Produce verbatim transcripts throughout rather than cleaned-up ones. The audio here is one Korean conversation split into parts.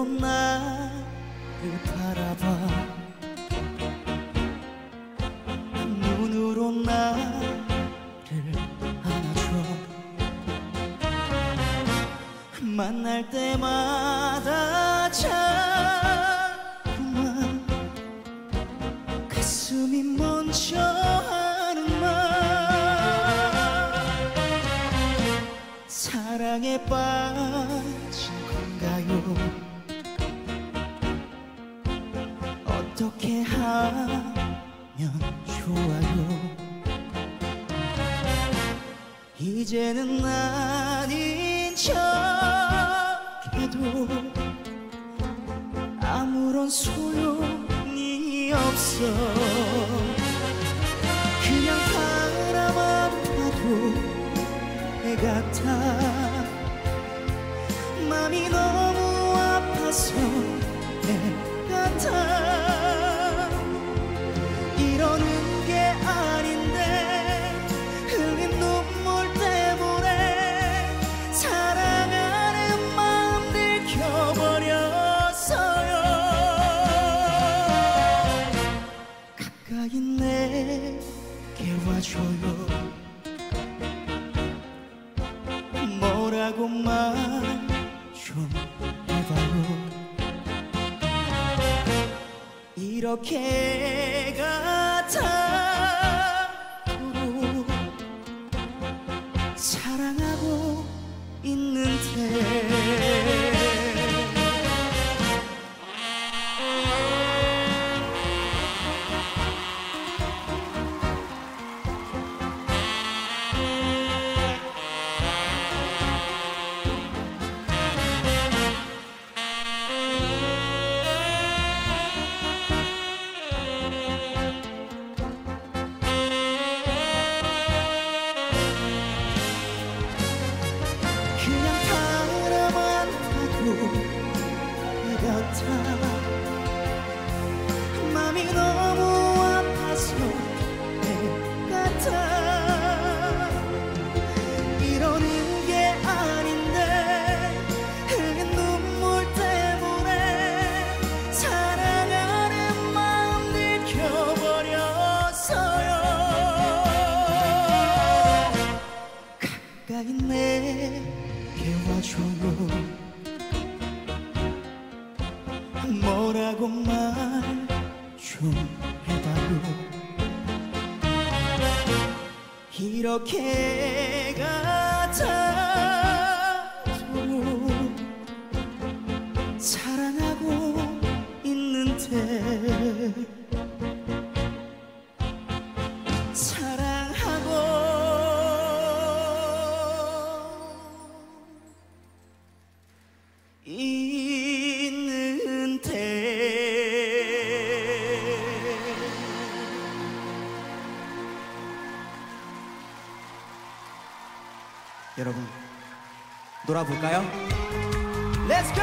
눈으로 나를 바라봐, 한 눈으로 나를 안아줘. 만날 때마다 자꾸만 가슴이 멈춰 하는 말, 사랑에 빠진 건가요? 어떻게 하면 좋아요? 이제는 아닌 척해도 아무런 소용이 없어. 그냥 바라만 봐도 애 같아. 마음이 너무 아파서 애 같아. 이러는 게 아닌데 흘린 눈물 때문에 사랑하는 마음 들켜버렸어요. 가까이 내게 와줘요. 뭐라고 말 좀 해봐요. 이렇게 자꾸로 사랑하고 있는데. 마음이 너무 아파서 애 같아. 이러는 게 아닌데 흘린 눈물 때문에 사랑하는 마음 들켜버렸어요. 가까이 내게 와줘요. 뭐라고 말 좀 해봐요. 이렇게 같아도 사랑하고 있는데, 사랑하고 여러분, 놀아볼까요? Let's go!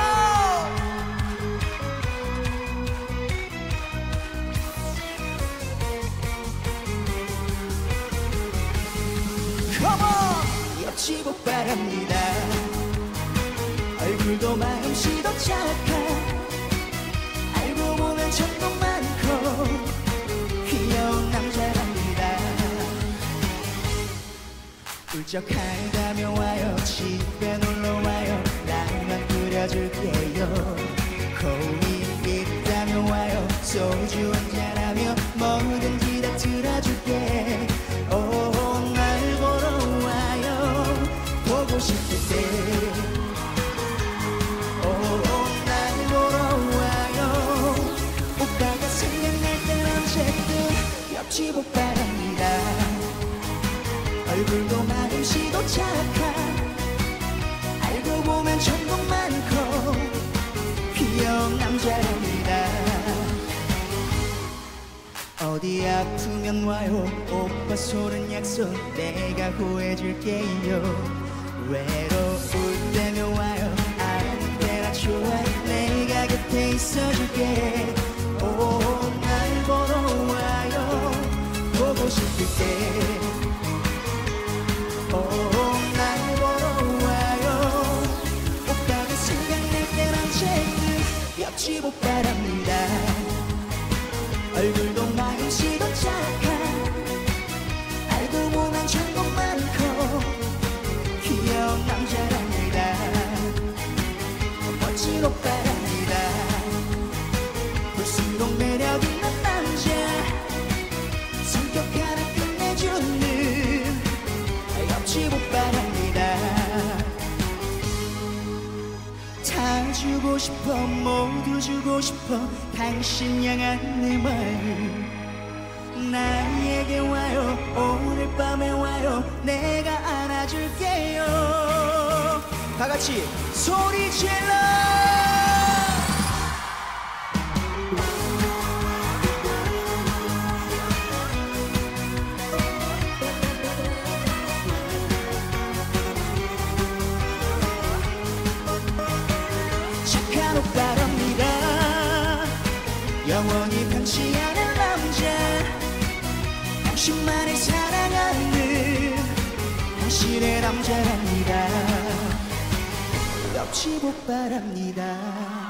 Come on! 옆집옥 바랍니다. 얼굴도 마음씨도 착한, 알고 보면 정도 많고 귀여운 남자랍니다. 울적하다며 와요, 집에 놀러와요, 라면 끓여줄게요. 고민 있다며 와요, 소주 한잔하며 뭐든지 다 들어줄게. 오, 날 보러 와요, 보고 싶을 때. 오, 날 보러 와요, 오빠가 생각날 땐 언제든 옆집 오빠랍니다. 얼굴도 마음씨도 착한, 알고 보면 천국 많고 귀여운 남자랍니다. 어디 아프면 와요, 오빠 손은 약속 내가 구해줄게요. 외로울 때면 와요, 아무 때나 좋아 내가 곁에 있어줄게. 오, 날 보러 와요, 보고 싶을 때. 오, 날 보러 와요, 오빠가 생각날 땐 언제든 못 바랍니다. 얼굴도 마음씨도 착한, 알고 보면 참고 많고 귀여운 남자랍니다. 멋진 옷 바랍니다. 볼수록 매력 있는 남자, 성격 하나 끝내주는 옆집 옷 바랍니다. 다 주고 싶어, 모두 주고 싶어, 당신 향한 내 마음 나에게 와요. 오늘 밤에 와요. 내가 안아줄게요. 다 같이 소리 질러. 착한 옷 바랍니다. 영원히 변치 않을 남자, 당신만을 사랑하는 당신의 남자랍니다. 옆집 옷 바랍니다.